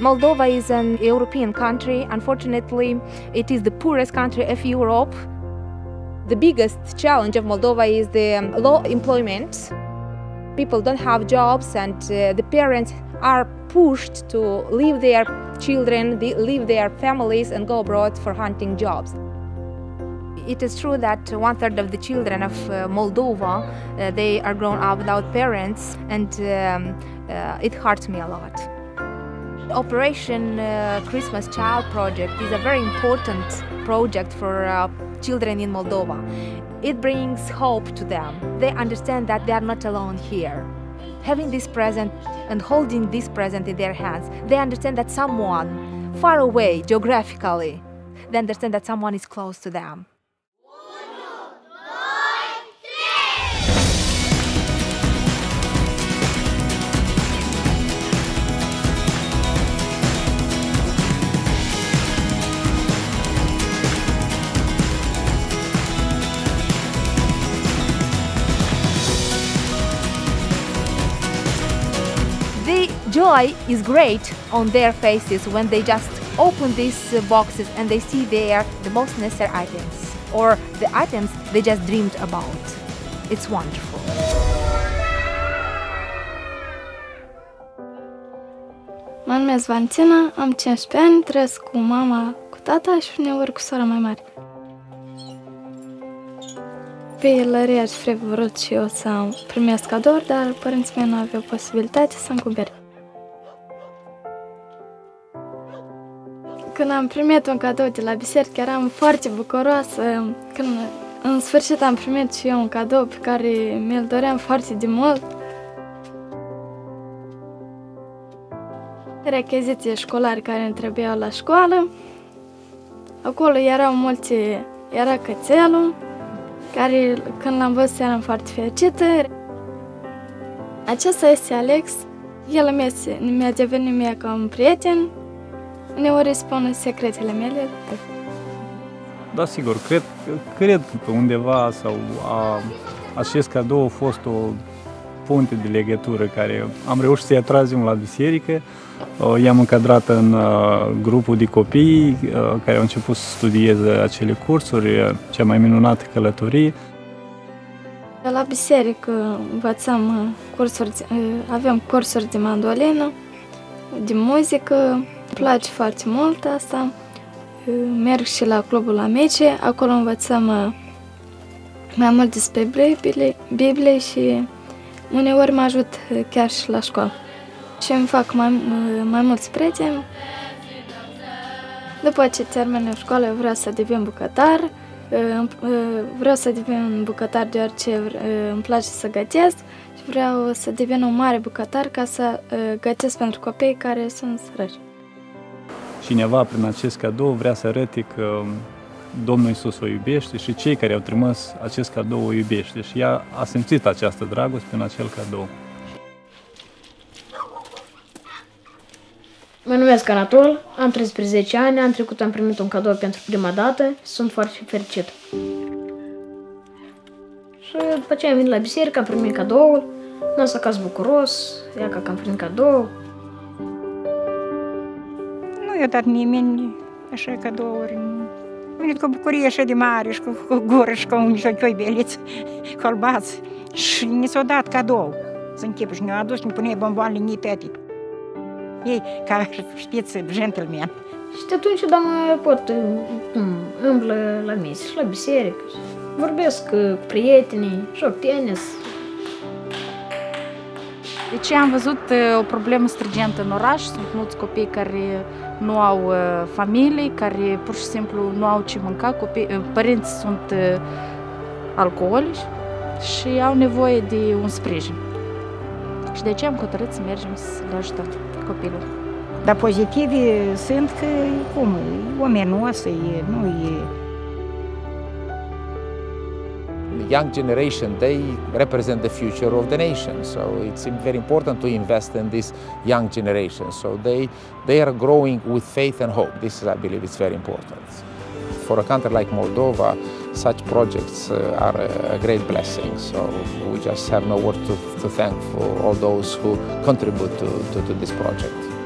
Moldova is an European country. Unfortunately, it is the poorest country of Europe. The biggest challenge of Moldova is the low employment. People don't have jobs and the parents are pushed to leave their children, leave their families and go abroad for hunting jobs. It is true that 1/3 of the children of Moldova, they are grown up without parents, and it hurts me a lot. Operation Christmas Child Project is a very important project for children in Moldova. It brings hope to them. They understand that they are not alone here. Having this present and holding this present in their hands, they understand that someone far away geographically, they understand that someone is close to them. Joy is great on their faces when they just open these boxes and they see there the most necessary items or the items they just dreamed about. It's wonderful. Mă numesc Vantina, am 15 ani, trăiesc cu mama, cu tata și uneori cu sora mai mare. Pe elărie aș fi vrut și eu să primesc cadouri, dar părinții mei nu aveau posibilitate să-mi cumpere. Când am primit un cadou de la biserică, eram foarte bucuroasă. Când în sfârșit am primit și eu un cadou pe care mi-l doream foarte de mult. Recheziții școlare care îmi trebuiau la școală. Acolo erau multe, era cățelul, care când l-am văzut eram foarte fericită. Acesta este Alex. El mi-a devenit mie ca un prieten. Uneori îi spun secretele mele. Da, sigur, cred că undeva sau acest cadou a fost o punte de legătură care am reușit să-i atragem la biserică. I-am încadrat în grupul de copii care au început să studieze acele cursuri, cea mai minunată călătorie. La biserică învățam cursuri, aveam cursuri de mandolină, de muzică. Îmi place foarte mult asta. Merg și la clubul Amice, acolo învățăm mai mult despre Biblie și uneori mă ajut chiar și la școală. Și îmi fac mai mulți prieteni. După ce termin școala, eu vreau să devin bucătar. Vreau să devin bucătar deoarece îmi place să gătesc și vreau să devin un mare bucătar ca să gătesc pentru copii care sunt săraci. Cineva prin acest cadou vrea să arăte că Domnul Iisus o iubește și cei care au trimis acest cadou o iubește și ea a simțit această dragoste prin acel cadou. Mă numesc Anatol, am 13 ani, anul trecut am primit un cadou pentru prima dată și sunt foarte fericit. Și după ce am venit la biserică, am primit cadoul, am stat acasă bucuros, iaca că am primit cadou. Eu dat nimeni așa cadouri. Am venit cu o bucurie așa de mare și cu gură și cu un jocoi beliți, colbați. Și ne s-au dat cadou. Să închipă și ne-au adus, ne puneai bomboanele nitate. Ei, ca știți, gentleman. Și de atunci, doamnă, pot îmblă la mese și la biserică. Vorbesc cu prietenii, joc tenis. Deci am văzut o problemă stringentă în oraș, sunt mulți copii care nu au familii, care pur și simplu nu au ce mânca, părinții sunt alcoolici și au nevoie de un sprijin. Și de aceea am hotărât să mergem să le ajutăm copilul. Dar pozitive sunt că cum, e omenosă, nu e... The young generation, they represent the future of the nation, so it's very important to invest in this young generation. So they are growing with faith and hope. This is, I believe, it's very important. For a country like Moldova, such projects are a great blessing. So we just have no word to thank for all those who contribute to this project.